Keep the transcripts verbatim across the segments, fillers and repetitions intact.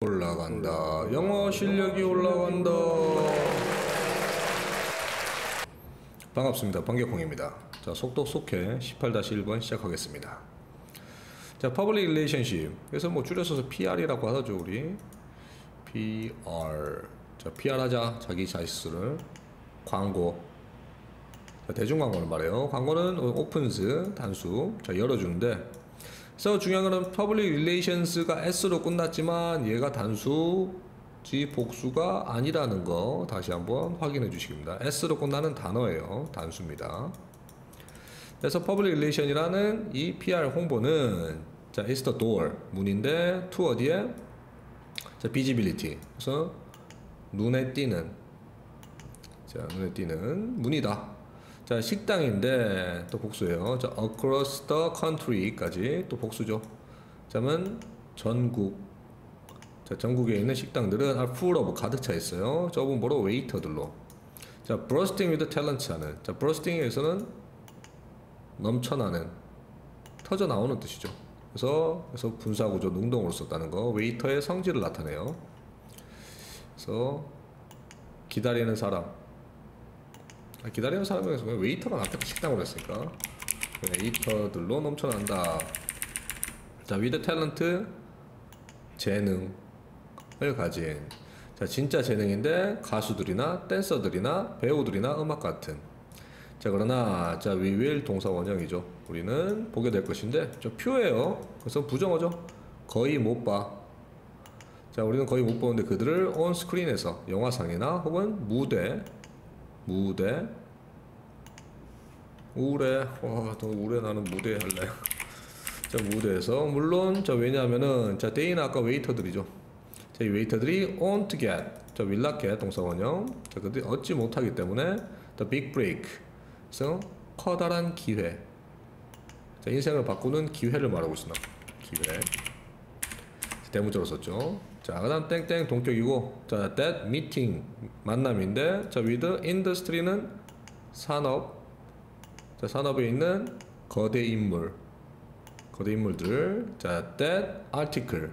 올라간다. 영어 실력이 올라간다. 반갑습니다. 반격홍입니다. 자, 속독속해 십팔 일 번 시작하겠습니다. 자, Public relationship. 그래서 뭐 줄여서 피알이라고 하죠, 우리. 피알. 자, 피알하자. 자기 자신을. 광고. 자, 대중광고는 말이에요. 광고는 opens, 단수. 자, 열어주는데. 그래서 중요한 거는 Public relations가 S로 끝났지만 얘가 단수지 복수가 아니라는 거 다시 한번 확인해 주시기입니다. S로 끝나는 단어예요. 단수입니다. 그래서 Public relation이라는 이 피알 홍보는 자, is the door, 문인데 to 어디에? 자, visibility, 그래서 눈에 띄는, 자, 눈에 띄는 문이다. 자, 식당인데 또 복수예요. 자, across the country까지 또 복수죠. 자면 전국. 자, 전국에 있는 식당들은 are full of, 가득 차 있어요. 저분 뭐로? 웨이터들로. 자, bursting with talent 하는. 자, bursting에서는 넘쳐나는, 터져 나오는 뜻이죠. 그래서 그래서 분사구조 능동으로 썼다는 거. 웨이터의 성질을 나타내요. 그래서 기다리는 사람. 기다리는 사람에서 웨이터가 낫겠다, 식당으로 했으니까. 웨이터들로 넘쳐난다. 자, with talent, 재능을 가진. 자, 진짜 재능인데 가수들이나 댄서들이나 배우들이나 음악 같은. 자, 그러나 자, we will 동사 원형이죠. 우리는 보게 될 것인데 좀 퓨예요. 그래서 부정어죠. 거의 못 봐. 자, 우리는 거의 못 보는데 그들을 on screen에서, 영화상이나 혹은 무대. 무대, 우울해. 와, 더 우울해. 나는 무대 할래. 자, 무대에서 물론 자, 왜냐하면은 자, 데이는 아까 웨이터들이죠. 자, 이 웨이터들이 won't get, 자, will not get 동사원형. 자, 그들이 얻지 못하기 때문에 the big break, 그래서 커다란 기회. 자, 인생을 바꾸는 기회를 말하고 있습니다. 기회. 대문자로 썼죠. 자, 그 다음 땡땡 동격이고, 자, that meeting 만남인데, 자, with industry는 산업. 자, 산업에 있는 거대 인물, 거대 인물들. 자, that article,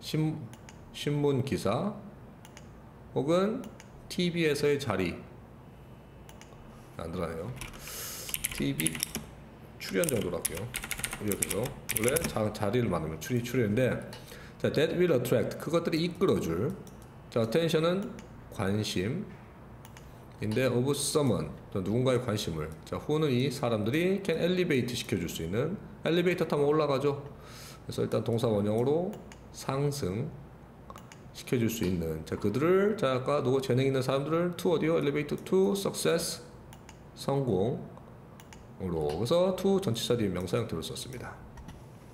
신, 신문 기사 혹은 티비에서의 자리. 안 들어가네요. 티비 출연 정도로 할게요. 이렇게죠. 원래 자, 자리를 만들면 출이 출연인데, 자, that will attract, 그것들이 이끌어줄. 자, attention은 관심인데 of someone, 자, 누군가의 관심을. 자, who는 이 사람들이 can elevate 시켜줄 수 있는. 엘리베이터 타면 올라가죠. 그래서 일단 동사 원형으로 상승 시켜줄 수 있는. 자, 그들을, 자, 아까 누구 재능 있는 사람들을 to 어디요? 엘리베이터 to success, 성공으로. 그래서 to 전치사 뒤에 명사 형태로 썼습니다.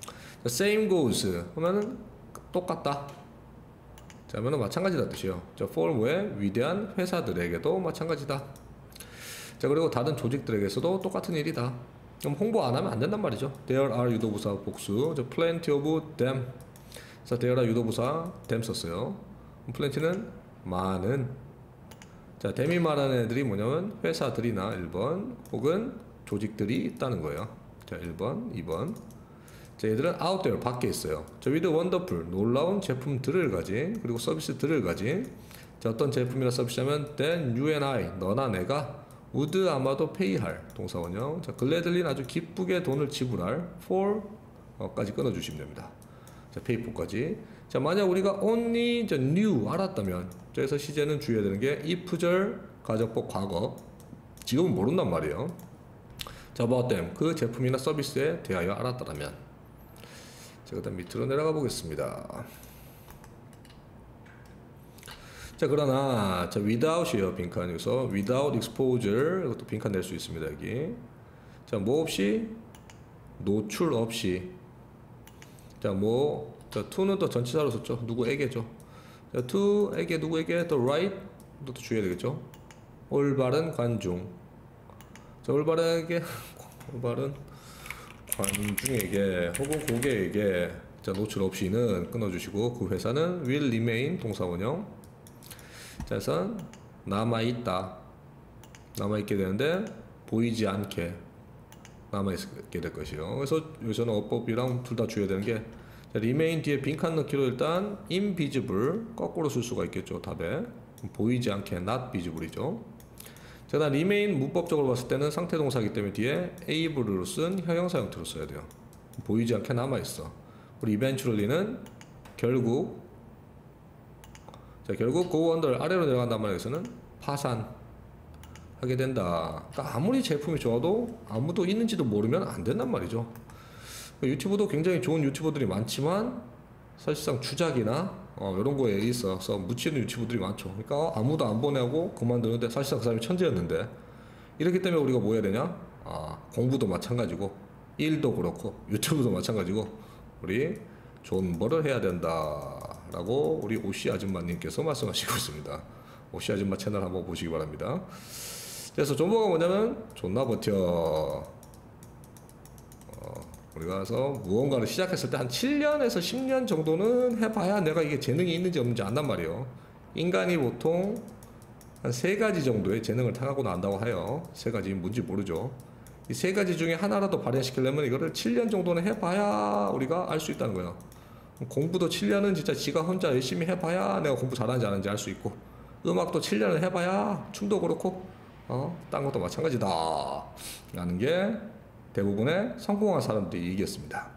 자, same goes 하면은 똑같다. 자, 면은 마찬가지다 뜻이요. 자, for 뭐에? 위대한 회사들에게도 마찬가지다. 자, 그리고 다른 조직들에게서도 똑같은 일이다. 그럼 홍보 안 하면 안 된단 말이죠. There are 유도부사 복수. 자, plenty of them. 자, there are 유도부사 them 썼어요. plenty는 많은. 자, them이 말하는 애들이 뭐냐면 회사들이나 일 번 혹은 조직들이 있다는 거예요. 자, 일 번, 이 번. 자, 얘들은 out there, 밖에 있어요. 자, with wonderful, 놀라운 제품들을 가진, 그리고 서비스들을 가진. 자, 어떤 제품이나 서비스하면 then you and I, 너나 내가 would, 아마도 pay할 동사원형. 자, gladly, 아주 기쁘게 돈을 지불할 for 어, 까지 끊어주시면 됩니다. 자, pay for까지. 자, 만약 우리가 only 자, knew, 알았다면, 그래서 시제는 주의해야 되는 게 if절, 가정법, 과거. 지금은 모른단 말이에요. 자, about them, 그 제품이나 서비스에 대하여 알았다면. 자, 그 다음 밑으로 내려가 보겠습니다. 자, 그러나 자, without이에요. 빈칸. 여기서 without exposure, 이것도 빈칸 낼 수 있습니다. 여기. 자, 뭐 없이? 노출 없이. 자, 뭐 자, to는 또 전치사로 썼죠. 누구에게죠. 자, to에게, 누구에게? the right, 또 주의해야 되겠죠. 올바른 관중. 자, 올바르게 올바른 관중에게 혹은 고객에게. 자, 노출 없이는 끊어주시고, 그 회사는 will remain 동사원형. 자, 우선 남아있다, 남아있게 되는데 보이지 않게 남아있게 될 것이요. 그래서 여기서는 어법이랑 둘 다 주의해야 되는 게 자, remain 뒤에 빈칸 넣기로 일단 invisible 거꾸로 쓸 수가 있겠죠. 다들 보이지 않게 not visible이죠. 자, 그다음 remain 문법적으로 봤을 때는 상태 동사이기 때문에 뒤에 able로 쓴 형용사 형태로 써야 돼요. 보이지 않게 남아있어. 우리 eventually는 결국, 자, 결국 go under 아래로 내려간단 말에서는 파산 하게 된다. 그러니까 아무리 제품이 좋아도 아무도 있는지도 모르면 안 된단 말이죠. 유튜브도 굉장히 좋은 유튜버들이 많지만 사실상 주작이나 어, 이런 거에 있어서 묻히는 유튜브들이 많죠. 그러니까 아무도 안 보내고 그만두는데 사실상 그 사람이 천재였는데. 이렇기 때문에 우리가 뭐 해야 되냐? 아, 공부도 마찬가지고 일도 그렇고 유튜브도 마찬가지고 우리 존버를 해야 된다 라고 우리 오씨 아줌마님께서 말씀하시고 있습니다. 오씨 아줌마 채널 한번 보시기 바랍니다. 그래서 존버가 뭐냐면 존나 버텨. 어, 우리가 가서 무언가를 시작했을 때 한 칠 년에서 십 년 정도는 해봐야 내가 이게 재능이 있는지 없는지 안단 말이에요. 인간이 보통 한 세 가지 정도의 재능을 타고도 난다고 해요. 세 가지 뭔지 모르죠. 이 세 가지 중에 하나라도 발현시키려면 이거를 칠 년 정도는 해봐야 우리가 알 수 있다는 거예요. 공부도 칠 년은 진짜 지가 혼자 열심히 해봐야 내가 공부 잘하는지 안 하는지 알 수 있고, 음악도 칠 년을 해봐야 춤도 그렇고 어? 딴 것도 마찬가지다 라는 게 대부분의 성공한 사람들이 얘기했습니다.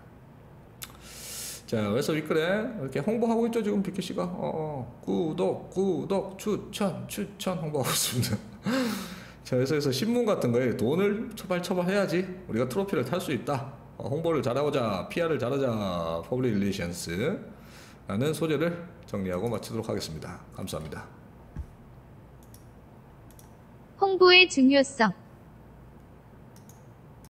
자, 그래서 윗글에 이렇게 홍보하고 있죠. 지금 비키씨가 어, 어. 구독 구독 추천 추천 홍보하고 있습니다. 자, 그래서, 그래서 신문 같은 거에 돈을 처발 처발해야지 우리가 트로피를 탈 수 있다. 어, 홍보를 잘하고자 피알을 잘하자 Public relations 라는 소재를 정리하고 마치도록 하겠습니다. 감사합니다. 홍보의 중요성.